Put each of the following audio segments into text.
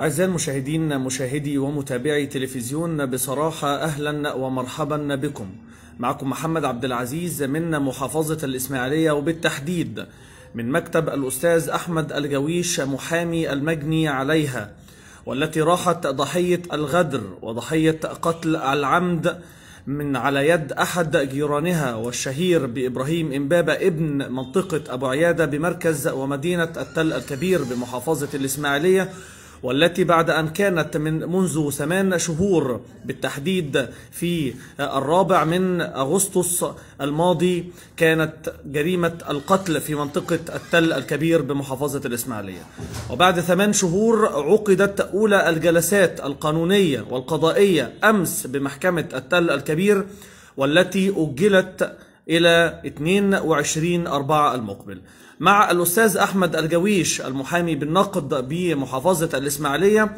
أعزائي المشاهدين، مشاهدي ومتابعي تلفزيون بصراحة، أهلا ومرحبا بكم. معكم محمد عبد العزيز من محافظة الإسماعيلية، وبالتحديد من مكتب الأستاذ أحمد الجويش محامي المجني عليها، والتي راحت ضحية الغدر وضحية قتل العمد من على يد أحد جيرانها، والشهير بإبراهيم إمبابة ابن منطقة أبو عيادة بمركز ومدينة التل الكبير بمحافظة الإسماعيلية، والتي بعد أن كانت منذ 8 شهور بالتحديد في الرابع من أغسطس الماضي كانت جريمة القتل في منطقة التل الكبير بمحافظة الإسماعيلية. وبعد 8 شهور عقدت أولى الجلسات القانونية والقضائية أمس بمحكمة التل الكبير، والتي أجلت إلى 22/4 المقبل. مع الأستاذ أحمد الجويش المحامي بالنقد بمحافظة الإسماعيلية،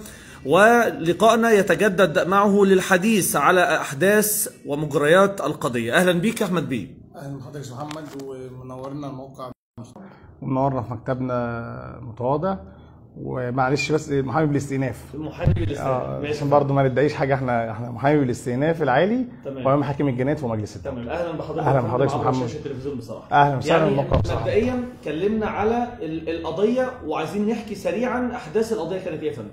ولقائنا يتجدد معه للحديث على أحداث ومجريات القضية. أهلا بيك أحمد بيه. أهلا بحضرتك محمد، ومنورنا الموقع ومنورنا في مكتبنا متواضع. ومعلش بس المحامي بالاستئناف. المحامي بالاستئناف عشان برضه ما ندعيش حاجه، احنا محامي بالاستئناف العالي وامام حاكم الجنايات ومجلس الدعوه. تمام. اهلا بحضرتك. اهلا بحضرتك محمد. شاشه التلفزيون بصراحه. اهلا وسهلا بالموقع بصراحه. مبدئيا كلمنا على القضيه، وعايزين نحكي سريعا احداث القضيه كانت ايه يا فندم؟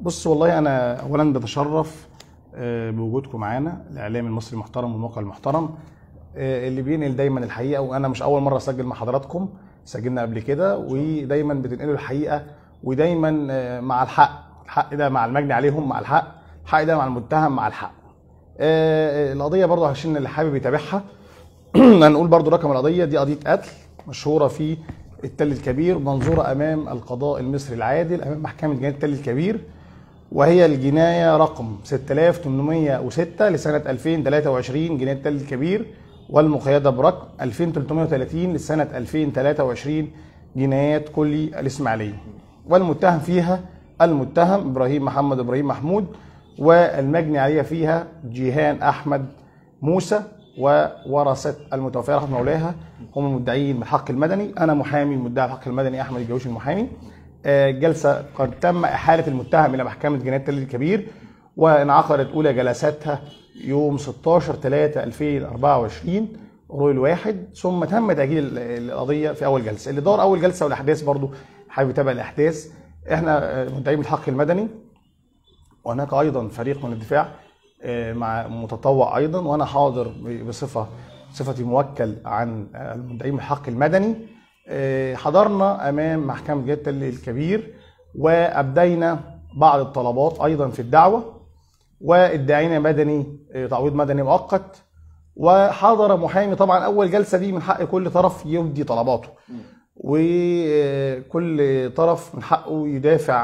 بص والله انا اولا بتشرف بوجودكم معانا، الاعلام المصري المحترم والموقع المحترم اللي بينقل دايما الحقيقه. وانا مش اول مره اسجل مع حضراتكم، سجلنا قبل كده، ودايما بتنقلوا الحقيقه، ودايما مع الحق. الحق ده مع المجني عليهم، مع الحق. الحق ده مع المتهم، مع الحق. القضيه برضو عشان اللي حابب يتابعها هنقول برضو رقم القضيه دي. قضيه قتل مشهوره في التل الكبير، منظوره امام القضاء المصري العادل امام محكمه جنايه التل الكبير، وهي الجنايه رقم 6806 لسنه 2023 جنايه التل الكبير، والمقيده برقم 2330 لسنه 2023 جنايات كلي الاسماعيليه. والمتهم فيها المتهم ابراهيم محمد ابراهيم محمود، والمجني عليها فيها جيهان احمد موسى، وورثه المتوفيه رحمه مولاها هم المدعيين بالحق المدني. انا محامي المدعي بالحق المدني احمد الجويش المحامي. الجلسه قد تم احاله المتهم الى محكمه جنايه التل الكبير، وانعقدت اولى جلساتها يوم 16/3/2024 روي الواحد، ثم تم تاجيل القضيه في اول جلسه. اللي دار اول جلسه والاحداث برضو حابب يتابع الاحداث. احنا مدعيين بالحق المدني، وهناك ايضا فريق من الدفاع مع متطوع ايضا، وانا حاضر بصفتي موكل عن المدعيين بالحق المدني. حضرنا امام محكمه جنايه التل الكبير، وابدينا بعض الطلبات ايضا في الدعوه، وادعينا مدني تعويض مدني مؤقت، وحضر محامي. طبعا اول جلسه دي من حق كل طرف يبدي طلباته، وكل طرف من حقه يدافع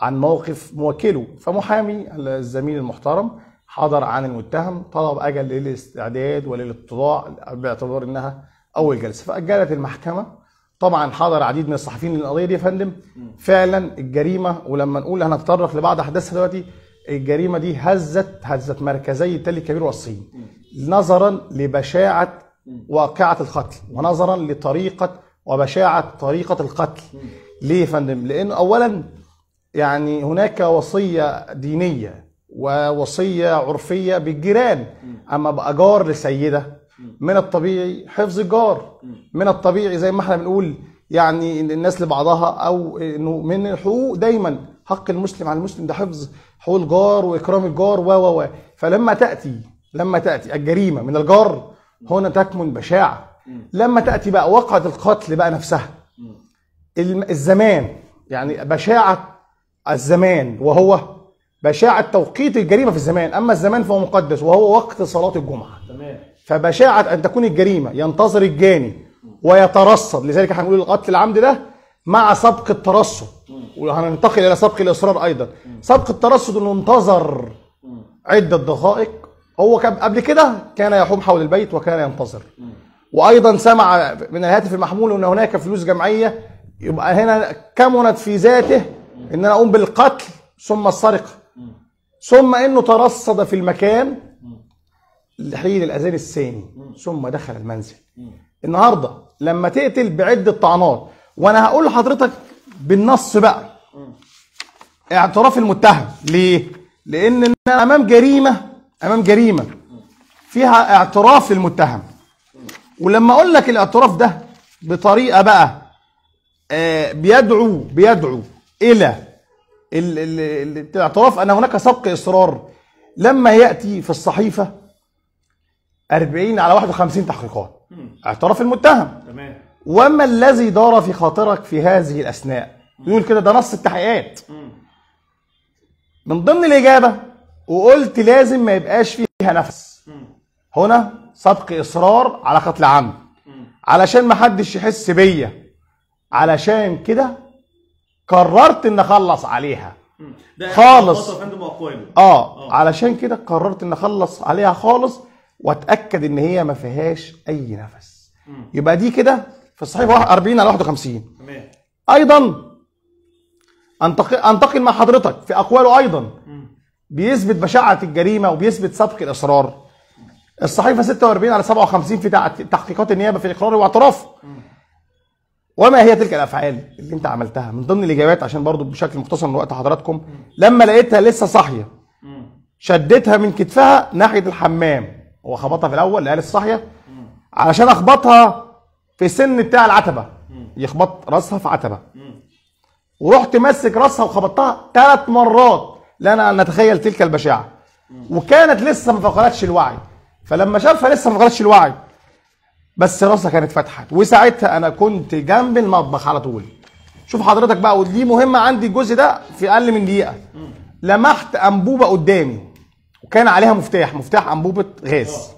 عن موقف موكله. فمحامي الزميل المحترم حضر عن المتهم، طلب اجل للاستعداد وللاتضاع باعتبار انها اول جلسه، فاجلت المحكمه. طبعا حضر عديد من الصحفيين للقضيه دي يا فندم. فعلا الجريمه، ولما نقول هنتطرق لبعض احداثها دلوقتي، الجريمه دي هزت مركزي التل الكبير والصين، نظرا لبشاعه واقعه القتل، ونظرا لطريقه وبشاعه طريقه القتل. ليه يا فندم؟ لان اولا يعني هناك وصيه دينيه ووصيه عرفيه بالجيران. اما بقى جار لسيده، من الطبيعي حفظ الجار، من الطبيعي زي ما احنا بنقول يعني الناس لبعضها، او انه من الحقوق دايما حق المسلم على المسلم ده حفظ حقوق الجار واكرام الجار و فلما تاتي الجريمه من الجار، هنا تكمن بشاعه. لما تاتي بقى وقعه القتل بقى نفسها، الزمان، يعني بشاعه الزمان، وهو بشاعه توقيت الجريمه في الزمان. اما الزمان فهو مقدس، وهو وقت صلاه الجمعه. تمام. فبشاعه ان تكون الجريمه ينتظر الجاني ويترصد، لذلك هنقول القتل العمد ده مع سبق الترصد، وهننتقل الى سبق الاصرار ايضا. سبق الترصد انه انتظر عده دقائق، هو قبل كده كان يحوم حول البيت وكان ينتظر، وايضا سمع من الهاتف المحمول ان هناك فلوس جمعيه، يبقى هنا كمنت في ذاته ان انا اقوم بالقتل ثم السرقه، ثم انه ترصد في المكان لحين الاذان الثاني ثم دخل المنزل. النهارده لما تقتل بعده طعنات، وانا هقول لحضرتك بالنص بقى اعتراف المتهم. ليه؟ لأن أنا أمام جريمة فيها اعتراف المتهم. ولما أقول لك الاعتراف ده بطريقة بقى بيدعو إلى الاعتراف أن هناك سبق إصرار، لما يأتي في الصحيفة 40 على 51 تحقيقات اعتراف المتهم. تمام. وما الذي دار في خاطرك في هذه الأثناء؟ يقول كده، ده نص التحقيقات. من ضمن الإجابة وقلت لازم ما يبقاش فيها نفس، هنا سبق إصرار على قتل عمد علشان ما حدش يحس بيا، علشان كده قررت ان اخلص عليها خالص. علشان كده قررت ان اخلص عليها خالص واتاكد ان هي ما فيهاش اي نفس. يبقى دي كده في الصحيفه 40 على 51. تمام. ايضا انتقل مع حضرتك في اقواله، ايضا بيثبت بشاعه الجريمه وبيثبت سبق الاصرار. الصحيفه 46 على 57 في تحقيقات النيابه في اقراره واعترافه. وما هي تلك الافعال اللي انت عملتها؟ من ضمن الاجابات عشان برضو بشكل مختصر من وقت حضراتكم، لما لقيتها لسه صاحيه شدتها من كتفها ناحيه الحمام، هو خبطها في الاول لقاها لسه صاحيه علشان اخبطها في السن بتاع العتبه، يخبط راسها في عتبه، ورحت ماسك راسها وخبطتها 3 مرات. لا نتخيل تلك البشاعه. وكانت لسه ما فقدتش الوعي، فلما شافها لسه ما فقدتش الوعي بس راسها كانت فتحت، وساعتها انا كنت جنب المطبخ على طول. شوف حضرتك بقى، ودي مهمه عندي الجزء ده في اقل من دقيقه. لمحت انبوبه قدامي وكان عليها مفتاح انبوبه غاز،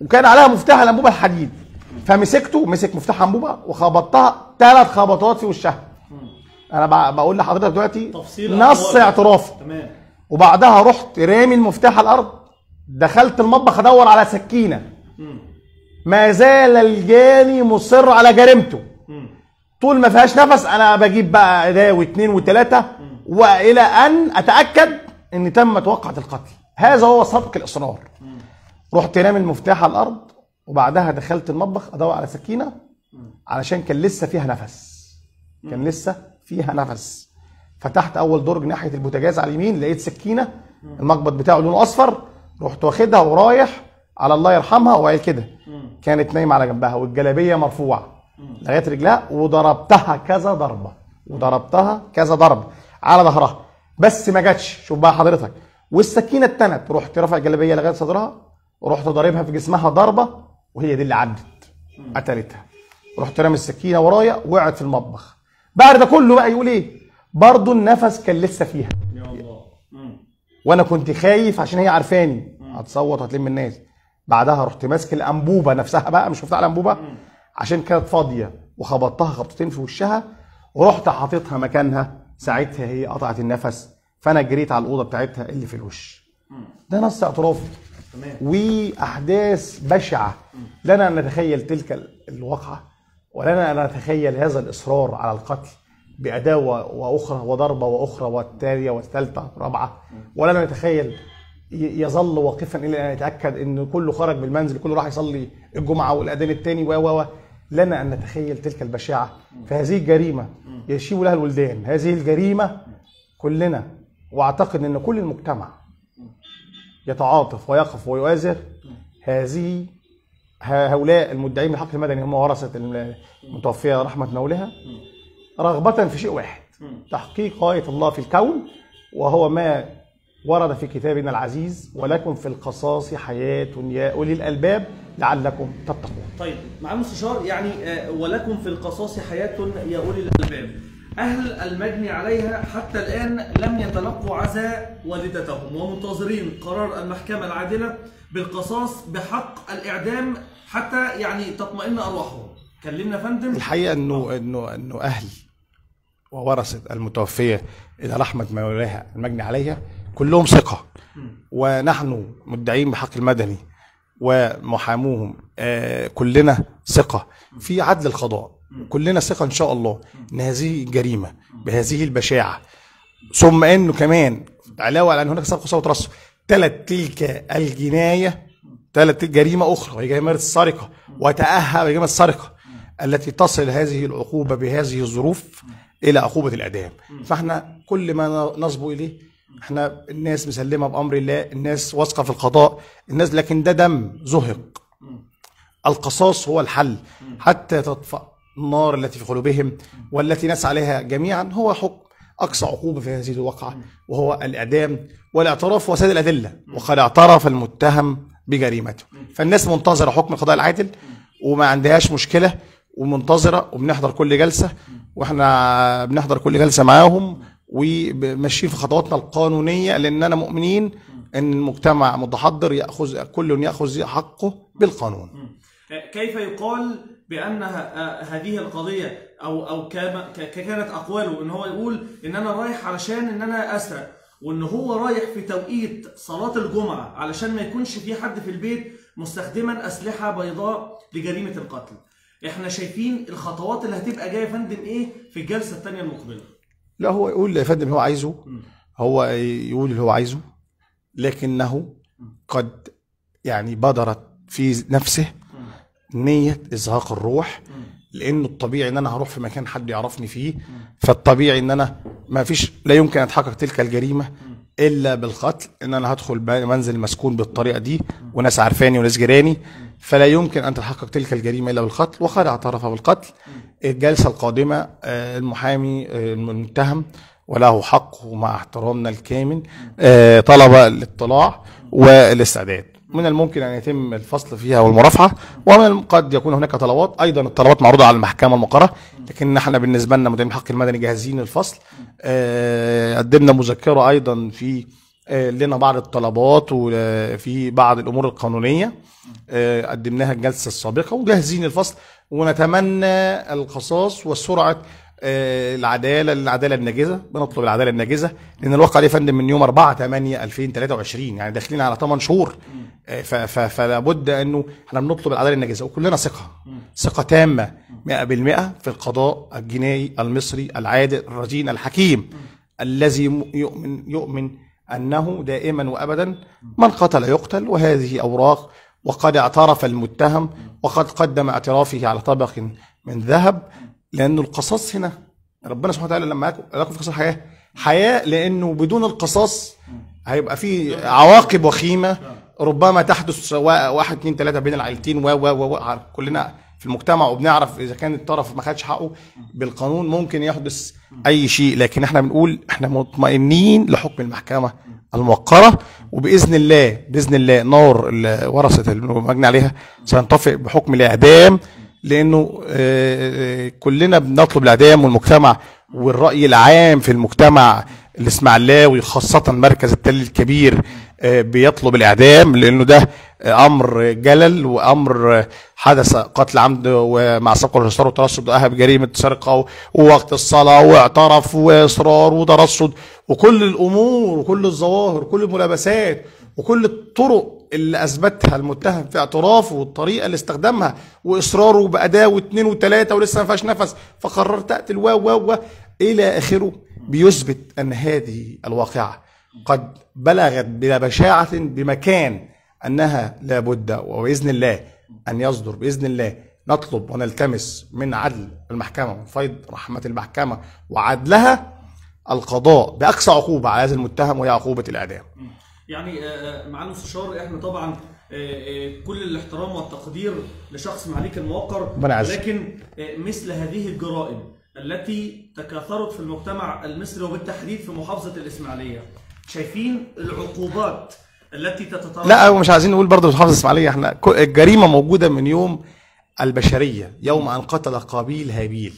وكان عليها مفتاح الانبوبه الحديد، فمسكته، مسك مفتاح انبوبه وخبطتها 3 خبطات في وشها. انا بقول لحضرتك دلوقتي نص اعترافي. تمام. وبعدها رحت رامي المفتاح على الارض، دخلت المطبخ ادور على سكينه. ما زال الجاني مصر على جريمته. طول ما فيهاش نفس انا بجيب بقى اداه و2 و3 والى ان اتاكد ان تمت وقعه القتل. هذا هو سبق الاصرار. رحت رامي المفتاح على الارض وبعدها دخلت المطبخ ادور على سكينه علشان كان لسه فيها نفس. فتحت اول درج ناحيه البوتاجاز على اليمين، لقيت سكينه المقبض بتاعه لونه اصفر، رحت واخدها ورايح على الله يرحمها وعيل كده. كانت نايمه على جنبها والجلابيه مرفوعه لغايه رجلها، وضربتها كذا ضربه على ظهرها بس ما جاتش. شوف بقى حضرتك، والسكينه اتنت، رحت رافع الجلابيه لغايه صدرها، رحت ضاربها في جسمها ضربه وهي دي اللي عدت قتلتها. رحت رامي السكينه ورايا، وقعت في المطبخ. بعد ده كله بقى يقول ايه؟ برضه النفس كان لسه فيها يا الله، وانا كنت خايف عشان هي عارفاني هتصوت وهتلم الناس. بعدها رحت ماسك الانبوبه نفسها بقى، مش مفتاح الانبوبه عشان كانت فاضيه، وخبطتها 2 خبطات في وشها، ورحت حاططها مكانها. ساعتها هي قطعت النفس، فانا جريت على الاوضه بتاعتها اللي في الوش. ده نص اعترافي واحداث بشعه. لنا ان نتخيل تلك الواقعه، ولنا ان نتخيل هذا الاصرار على القتل باداه واخرى وضربه واخرى والتاليه والثالثه والرابعه، ولنا نتخيل يظل واقفا الى ان يتاكد ان كله خرج من المنزل، كله راح يصلي الجمعه والاذان الثاني لنا ان نتخيل تلك البشاعه. فهذه الجريمه يشيب لها الولدان، هذه الجريمه كلنا، واعتقد ان كل المجتمع يتعاطف ويقف ويؤازر هذه هؤلاء المدعين للحق المدني، هم ورثه المتوفيه رحمه مولها، رغبه في شيء واحد: تحقيق غايه الله في الكون، وهو ما ورد في كتابنا العزيز: ولكم في القصاص حياة يا أولي الألباب لعلكم تتقون. طيب، مع المستشار، يعني ولكم في القصاص حياة يا أولي الألباب، أهل المجني عليها حتى الآن لم يتلقوا عزاء والدتهم، ومنتظرين قرار المحكمة العادلة بالقصاص بحق الإعدام حتى يعني تطمئن أرواحهم. كلمنا فندم. الحقيقة إنه أهل وورثة المتوفية إلى رحمة مولاها المجني عليها كلهم ثقة، ونحن مدعين بحق المدني ومحاموهم كلنا ثقة في عدل القضاء، كلنا ثقة إن شاء الله إن هذه الجريمة بهذه البشاعة، ثم إنه كمان علاوة على أن هناك سبق صوت رسم 3 تلك الجناية، 3 جريمة أخرى، وهي جريمة السرقة، وتأهب جريمة السرقة التي تصل هذه العقوبة بهذه الظروف الى عقوبه الاعدام. فاحنا كل ما نصبو اليه احنا الناس مسلمه بامر الله، الناس واثقه في القضاء، الناس لكن ده دم زهق. القصاص هو الحل حتى تطفأ النار التي في قلوبهم والتي نسعى عليها جميعا، هو حكم اقصى عقوبه في هذه الواقعه وهو الاعدام والاعتراف وسد الادله، وقد اعترف المتهم بجريمته. فالناس منتظره حكم القضاء العادل وما عندهاش مشكله ومنتظره، وبنحضر كل جلسه واحنا بنحضر كل جلسه معاهم وماشيين في خطواتنا القانونيه، لاننا مؤمنين ان المجتمع متحضر ياخذ كل ياخذ حقه بالقانون. كيف يقال بان هذه القضيه او كانت اقواله ان هو يقول ان انا رايح علشان ان انا اسرق، وان هو رايح في توقيت صلاه الجمعه علشان ما يكونش في حد في البيت مستخدما اسلحه بيضاء لجريمه القتل؟ احنا شايفين الخطوات اللي هتبقى جايه يا فندم ايه في الجلسه الثانيه المقبله؟ لا هو يقول يا فندم هو عايزه، هو يقول اللي هو عايزه، لكنه قد يعني بدرت في نفسه نية إزهاق الروح، لأنه الطبيعي إن أنا هروح في مكان حد يعرفني فيه، فالطبيعي إن أنا ما فيش لا يمكن أتحقق تلك الجريمة إلا بالقتل، إن أنا هدخل منزل مسكون بالطريقة دي وناس عارفاني وناس جيراني، فلا يمكن أن تتحقق تلك الجريمة إلا بالقتل، وقد اعترف بالقتل. الجلسة القادمة المحامي المتهم وله حقه مع احترامنا الكامل طلب الاطلاع والاستعداد، من الممكن أن يتم الفصل فيها والمرافعة، ومن قد يكون هناك طلبات، أيضا الطلبات معروضة على المحكمة المقرة، لكن احنا بالنسبة لنا مديرين الحق المدني جاهزين للفصل. قدمنا مذكرة أيضا في لنا بعض الطلبات وفي بعض الأمور القانونية قدمناها الجلسة السابقة، وجاهزين للفصل، ونتمنى القصاص وسرعة العداله الناجزه. بنطلب العداله الناجزه لان الواقع ده يا فندم من يوم 4/8/2023 يعني داخلين على 8 شهور، فلا بد انه احنا بنطلب العداله الناجزه، وكلنا ثقه تامه 100% في القضاء الجنائي المصري العادل الرزين الحكيم، الذي يؤمن انه دائما وابدا من قتل يقتل، وهذه اوراق، وقد اعترف المتهم وقد قدم اعترافه على طبق من ذهب، لأنه القصاص هنا ربنا سبحانه وتعالى لما قالكم في قصة الحياة حياة، لأنه بدون القصاص هيبقى في عواقب وخيمة ربما تحدث 1، 2، 3 بين العائلتين، و كلنا في المجتمع وبنعرف إذا كان الطرف ما خدش حقه بالقانون ممكن يحدث أي شيء. لكن احنا بنقول احنا مطمئنين لحكم المحكمة الموقرة، وبإذن الله بإذن الله نار ورثة المجني عليها سينطفئ بحكم الإعدام، لأنه كلنا بنطلب الإعدام، والمجتمع والرأي العام في المجتمع الإسماعيلاوي خاصة مركز التل الكبير بيطلب الإعدام، لأنه ده أمر جلل وأمر حدث قتل عمد ومع سبق الإصرار والترصد وأهب بجريمة سرقة ووقت الصلاة واعترف وإصرار وترصد، وكل الأمور وكل الظواهر وكل الملابسات وكل الطرق اللي اثبتها المتهم في اعترافه والطريقه اللي استخدمها واصراره باداه و2 و3 ولسه ما فيهاش نفس فقررت اقتل و الى اخره، بيثبت ان هذه الواقعه قد بلغت ببشاعه بمكان انها لابد وباذن الله ان يصدر باذن الله. نطلب ونلتمس من عدل المحكمه ومن فيض رحمه المحكمه وعدلها القضاء باقصى عقوبه على هذا المتهم، وهي عقوبه الاعدام. يعني معالي المستشار احنا طبعا كل الاحترام والتقدير لشخص معاليك الموقر، لكن مثل هذه الجرائم التي تكاثرت في المجتمع المصري وبالتحديد في محافظه الاسماعيليه، شايفين العقوبات التي تتطلب؟ لا ومش عايزين نقول برضه محافظه الاسماعيليه، احنا الجريمه موجوده من يوم البشريه، يوم ان قتل قابيل هابيل،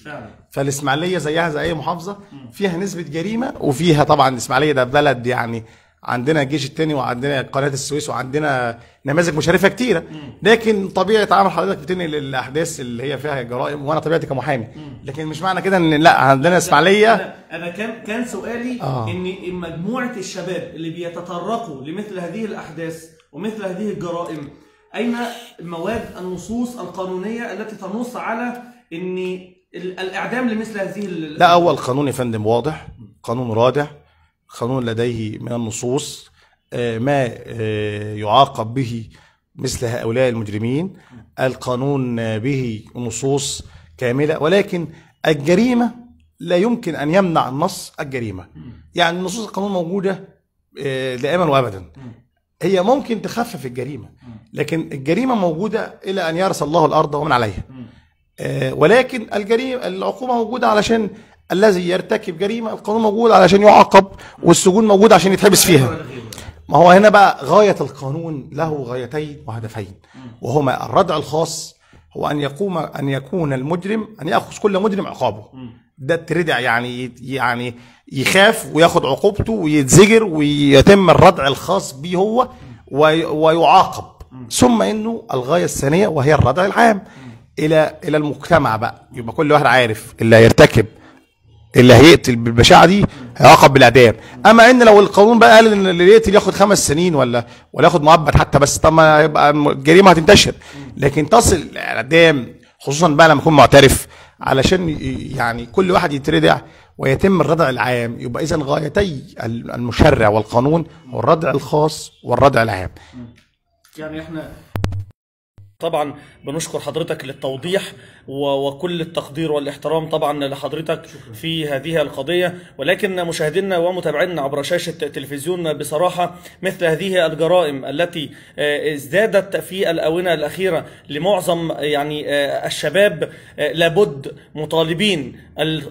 فالاسماعيليه زيها زي اي محافظه فيها نسبه جريمه، وفيها طبعا الاسماعيليه ده بلد يعني عندنا الجيش الثاني وعندنا قناه السويس وعندنا نماذج مشرفه كتيره، لكن طبيعه عمل حضرتك بتنقل الاحداث اللي هي فيها جرائم، وانا طبيعتي كمحامي، لكن مش معنى كده ان لا عندنا اسماعيليه. انا كان سؤالي ان مجموعه الشباب اللي بيتطرقوا لمثل هذه الاحداث ومثل هذه الجرائم، اين مواد النصوص القانونيه التي تنص على ان الاعدام لمثل هذه لا اول قانون يا فندم واضح، قانون رادع، قانون لديه من النصوص ما يعاقب به مثل هؤلاء المجرمين، القانون به نصوص كاملة، ولكن الجريمة لا يمكن أن يمنع النص الجريمة. يعني نصوص القانون موجودة دائما وأبدا، هي ممكن تخفف الجريمة، لكن الجريمة موجودة إلى أن يرث الله الأرض ومن عليها. ولكن الجريمة العقوبة موجودة علشان الذي يرتكب جريمة، القانون موجود علشان يعاقب، والسجون موجود عشان يتحبس فيها. ما هو هنا بقى غاية القانون له غايتين وهدفين، وهما الردع الخاص، هو أن يكون المجرم، أن يأخذ كل مجرم عقابه. ده تردع يعني يخاف وياخد عقوبته ويتزجر ويتم الردع الخاص به هو ويعاقب. ثم انه الغايه الثانيه وهي الردع العام الى المجتمع بقى، يبقى كل واحد عارف اللي هيرتكب، اللي هيقتل بالبشاعه دي هيعاقب بالاعدام. اما ان لو القانون بقى قال ان اللي يقتل ياخد 5 سنين ولا ياخد معبد حتى، بس طب ما يبقى الجريمه هتنتشر، لكن تصل الاعدام خصوصا بقى لما يكون معترف، علشان يعني كل واحد يتردع ويتم الردع العام. يبقى اذا غايتي المشرع والقانون هو الردع الخاص والردع العام. يعني احنا طبعا بنشكر حضرتك للتوضيح وكل التقدير والاحترام طبعا لحضرتك في هذه القضية. ولكن مشاهدينا ومتابعينا عبر شاشة تلفزيون بصراحة، مثل هذه الجرائم التي ازدادت في الآونة الأخيرة لمعظم يعني الشباب، لابد مطالبين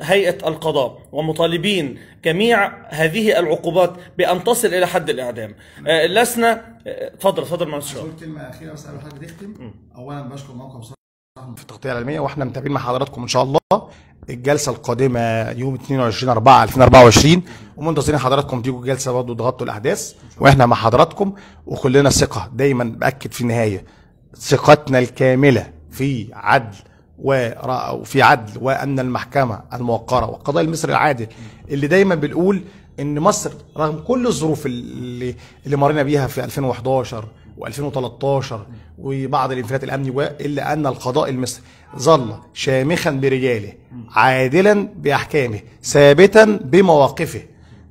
هيئة القضاء ومطالبين جميع هذه العقوبات بأن تصل إلى حد الإعدام. لسنا اتفضل معلش. هقول كلمة أخيرة بس قبل ما حضرتك تختم. أولاً بشكر موقع بصراحة في التغطية العلمية، وإحنا متابعين مع حضراتكم إن شاء الله الجلسة القادمة يوم 22/4/2024، ومنتظرين حضراتكم تيجوا الجلسة برضه تغطوا الأحداث، وإحنا مع حضراتكم. وكلنا ثقة، دايماً بأكد في النهاية ثقتنا الكاملة في عدل وأن المحكمة الموقرة والقضاء المصري العادل، اللي دايما بنقول إن مصر رغم كل الظروف اللي مرينا بيها في 2011 و2013 وبعض الانفلات الأمني، إلا أن القضاء المصري ظل شامخا برجاله، عادلا بأحكامه، ثابتا بمواقفه.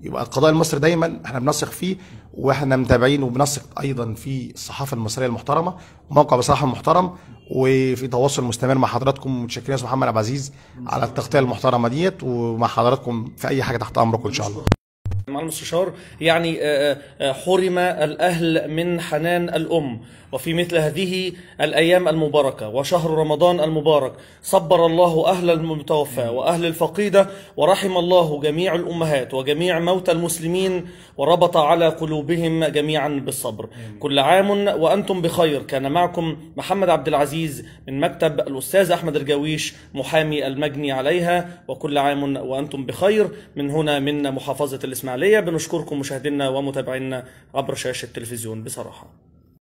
يبقى القضاء المصري دايما احنا بنثق فيه، واحنا متابعين وبنثق ايضا في الصحافه المصريه المحترمه وموقع بصراحه المحترم، وفي تواصل مستمر مع حضراتكم. ومتشكرين يا استاذ محمد عبد العزيز على التغطيه المحترمه ديت، ومع حضراتكم في اي حاجه تحت امركم ان شاء الله. مع المستشار، يعني حرم الأهل من حنان الأم، وفي مثل هذه الأيام المباركة وشهر رمضان المبارك صبر الله أهل المتوفى وأهل الفقيدة، ورحم الله جميع الأمهات وجميع موتى المسلمين، وربط على قلوبهم جميعا بالصبر. كل عام وأنتم بخير. كان معكم محمد عبد العزيز من مكتب الأستاذ أحمد الجويش محامي المجني عليها، وكل عام وأنتم بخير من هنا من محافظة الإسماعيلية. بنشكركم مشاهدينا ومتابعينا عبر شاشة تلفزيون بصراحة.